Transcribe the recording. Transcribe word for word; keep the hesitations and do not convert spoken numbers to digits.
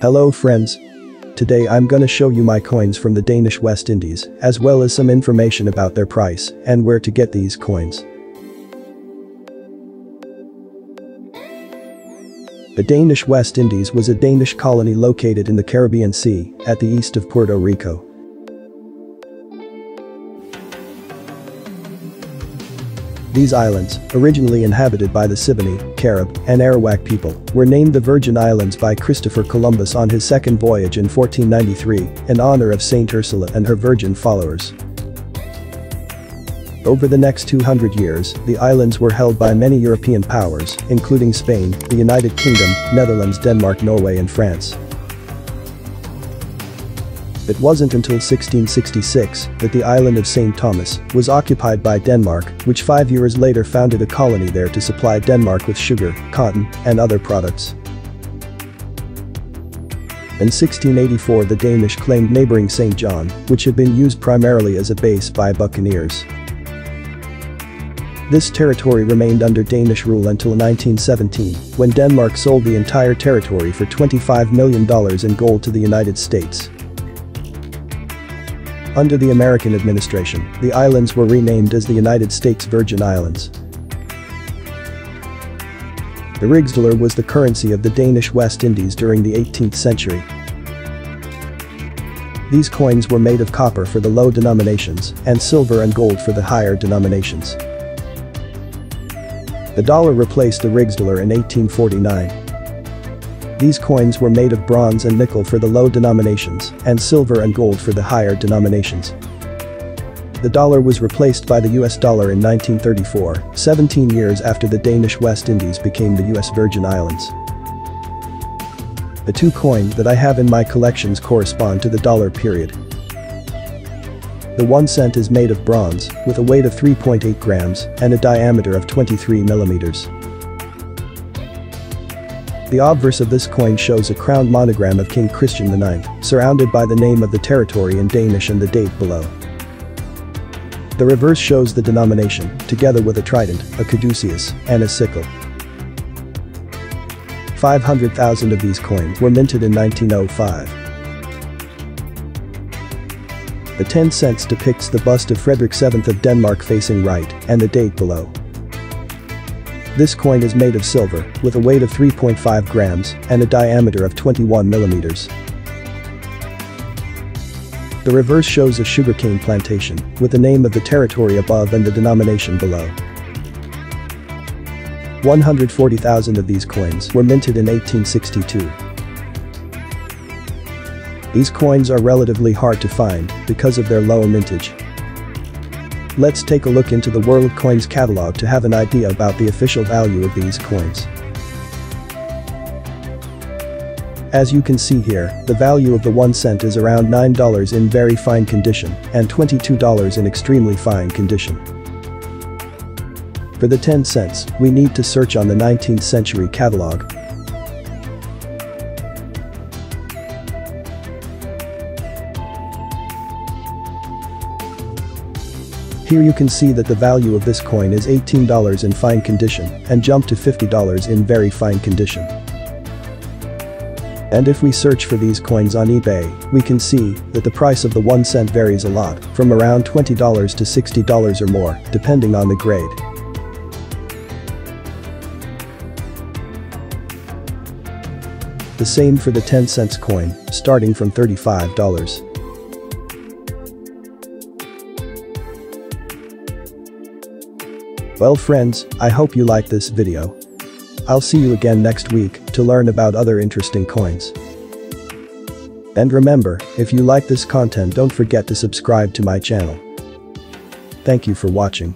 Hello friends. Today I'm gonna show you my coins from the Danish West Indies, as well as some information about their price and where to get these coins. The Danish West Indies was a Danish colony located in the Caribbean Sea, at the east of Puerto Rico. These islands, originally inhabited by the Siboney, Carib, and Arawak people, were named the Virgin Islands by Christopher Columbus on his second voyage in fourteen ninety-three, in honor of Saint Ursula and her virgin followers. Over the next two hundred years, the islands were held by many European powers, including Spain, the United Kingdom, Netherlands, Denmark, Norway, and France. It wasn't until sixteen sixty-six that the island of Saint Thomas was occupied by Denmark, which five years later founded a colony there to supply Denmark with sugar, cotton, and other products. In sixteen eighty-four, the Danish claimed neighboring Saint John, which had been used primarily as a base by buccaneers. This territory remained under Danish rule until nineteen seventeen, when Denmark sold the entire territory for twenty-five million dollars in gold to the United States. Under the American administration, the islands were renamed as the United States Virgin Islands. The rigsdaler was the currency of the Danish West Indies during the eighteenth century. These coins were made of copper for the low denominations and silver and gold for the higher denominations. The dollar replaced the rigsdaler in eighteen forty-nine. These coins were made of bronze and nickel for the low denominations and silver and gold for the higher denominations. The dollar was replaced by the U S dollar in nineteen thirty-four, seventeen years after the Danish West Indies became the U S Virgin Islands. The two coins that I have in my collections correspond to the dollar period. The one cent is made of bronze, with a weight of three point eight grams and a diameter of twenty-three millimeters. The obverse of this coin shows a crowned monogram of King Christian the ninth, surrounded by the name of the territory in Danish and the date below. The reverse shows the denomination, together with a trident, a caduceus, and a sickle. five hundred thousand of these coins were minted in nineteen oh five. The ten cents depicts the bust of Frederick the seventh of Denmark facing right, and the date below. This coin is made of silver, with a weight of three point five grams and a diameter of twenty-one millimeters. The reverse shows a sugarcane plantation, with the name of the territory above and the denomination below. one hundred forty thousand of these coins were minted in eighteen sixty-two. These coins are relatively hard to find because of their low mintage. Let's take a look into the World Coins catalog to have an idea about the official value of these coins. As you can see here, the value of the one cent is around nine dollars in very fine condition and twenty-two dollars in extremely fine condition. For the ten cents, we need to search on the nineteenth century catalog. Here you can see that the value of this coin is eighteen dollars in fine condition and jumped to fifty dollars in very fine condition. And if we search for these coins on eBay, we can see that the price of the one cent varies a lot, from around twenty dollars to sixty dollars or more, depending on the grade. The same for the ten cents coin, starting from thirty-five dollars. Well friends, I hope you liked this video. I'll see you again next week to learn about other interesting coins. And remember, if you like this content, don't forget to subscribe to my channel. Thank you for watching.